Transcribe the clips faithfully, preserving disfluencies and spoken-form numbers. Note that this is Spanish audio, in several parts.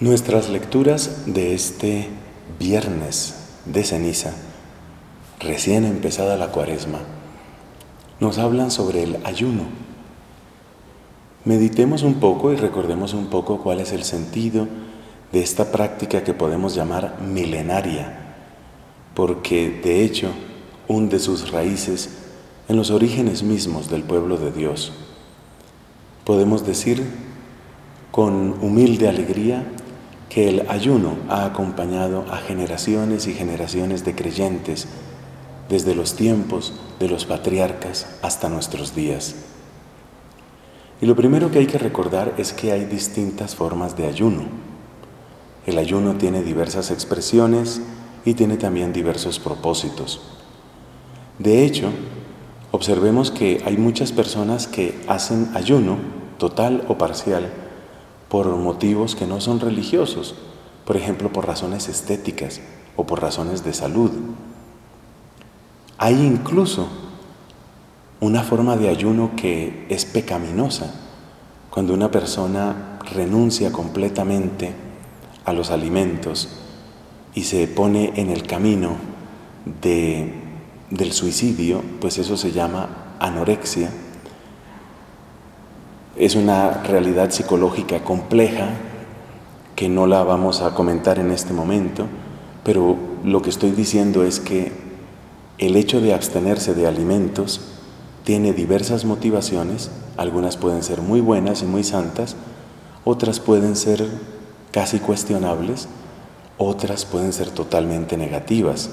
Nuestras lecturas de este viernes de ceniza, recién empezada la cuaresma, nos hablan sobre el ayuno. Meditemos un poco y recordemos un poco cuál es el sentido de esta práctica que podemos llamar milenaria, porque de hecho hunde sus raíces en los orígenes mismos del pueblo de Dios. Podemos decir con humilde alegría que el ayuno ha acompañado a generaciones y generaciones de creyentes desde los tiempos de los patriarcas hasta nuestros días. Y lo primero que hay que recordar es que hay distintas formas de ayuno. El ayuno tiene diversas expresiones y tiene también diversos propósitos. De hecho, observemos que hay muchas personas que hacen ayuno, total o parcial, por motivos que no son religiosos, por ejemplo, por razones estéticas o por razones de salud. Hay incluso una forma de ayuno que es pecaminosa, cuando una persona renuncia completamente a los alimentos y se pone en el camino de, del suicidio, pues eso se llama anorexia. Es una realidad psicológica compleja que no la vamos a comentar en este momento, pero lo que estoy diciendo es que el hecho de abstenerse de alimentos tiene diversas motivaciones, algunas pueden ser muy buenas y muy santas, otras pueden ser casi cuestionables, otras pueden ser totalmente negativas.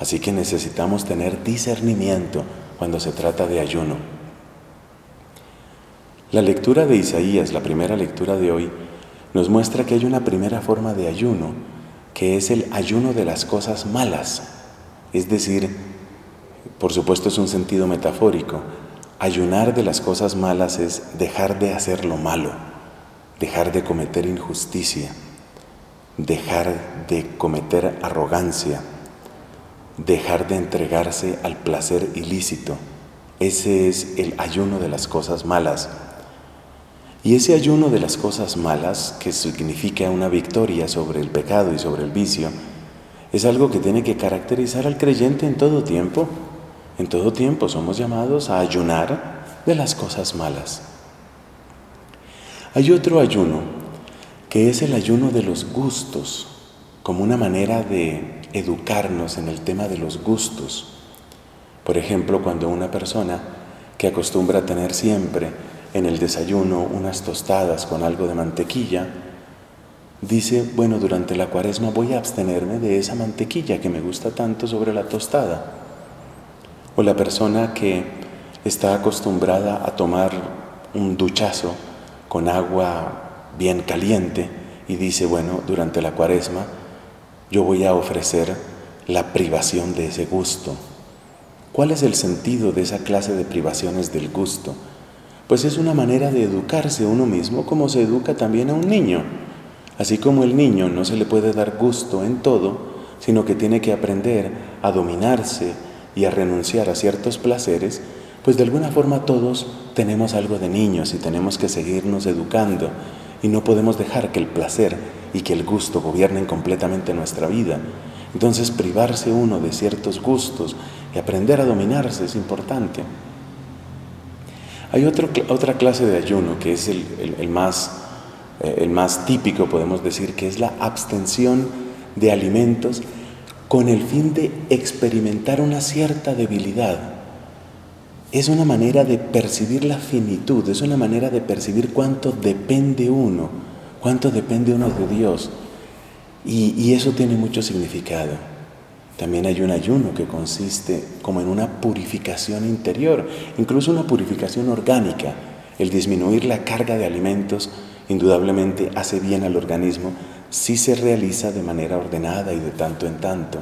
Así que necesitamos tener discernimiento cuando se trata de ayuno. La lectura de Isaías, la primera lectura de hoy, nos muestra que hay una primera forma de ayuno, que es el ayuno de las cosas malas. Es decir, por supuesto es un sentido metafórico, ayunar de las cosas malas es dejar de hacer lo malo, dejar de cometer injusticia, dejar de cometer arrogancia, dejar de entregarse al placer ilícito. Ese es el ayuno de las cosas malas. Y ese ayuno de las cosas malas, que significa una victoria sobre el pecado y sobre el vicio, es algo que tiene que caracterizar al creyente en todo tiempo. En todo tiempo somos llamados a ayunar de las cosas malas. Hay otro ayuno, que es el ayuno de los gustos, como una manera de educarnos en el tema de los gustos. Por ejemplo, cuando una persona que acostumbra a tener siempre en el desayuno unas tostadas con algo de mantequilla, dice, bueno, durante la cuaresma voy a abstenerme de esa mantequilla que me gusta tanto sobre la tostada. O la persona que está acostumbrada a tomar un duchazo con agua bien caliente y dice, bueno, durante la cuaresma yo voy a ofrecer la privación de ese gusto. ¿Cuál es el sentido de esa clase de privaciones del gusto? Pues es una manera de educarse uno mismo, como se educa también a un niño. Así como el niño no se le puede dar gusto en todo, sino que tiene que aprender a dominarse y a renunciar a ciertos placeres, pues de alguna forma todos tenemos algo de niños y tenemos que seguirnos educando y no podemos dejar que el placer y que el gusto gobiernen completamente nuestra vida. Entonces privarse uno de ciertos gustos y aprender a dominarse es importante. Hay otro, otra clase de ayuno que es el, el, el, más, el más típico, podemos decir, que es la abstención de alimentos con el fin de experimentar una cierta debilidad. Es una manera de percibir la finitud, es una manera de percibir cuánto depende uno, cuánto depende uno de Dios. Y, y eso tiene mucho significado. También hay un ayuno que consiste como en una purificación interior, incluso una purificación orgánica. El disminuir la carga de alimentos indudablemente hace bien al organismo si se realiza de manera ordenada y de tanto en tanto.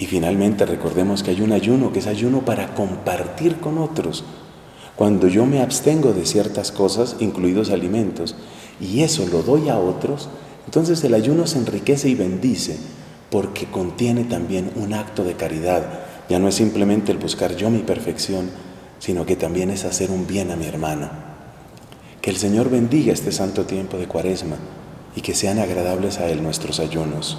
Y finalmente recordemos que hay un ayuno que es ayuno para compartir con otros. Cuando yo me abstengo de ciertas cosas, incluidos alimentos, y eso lo doy a otros, entonces el ayuno se enriquece y bendice, porque contiene también un acto de caridad. Ya no es simplemente el buscar yo mi perfección, sino que también es hacer un bien a mi hermano. Que el Señor bendiga este santo tiempo de cuaresma y que sean agradables a Él nuestros ayunos.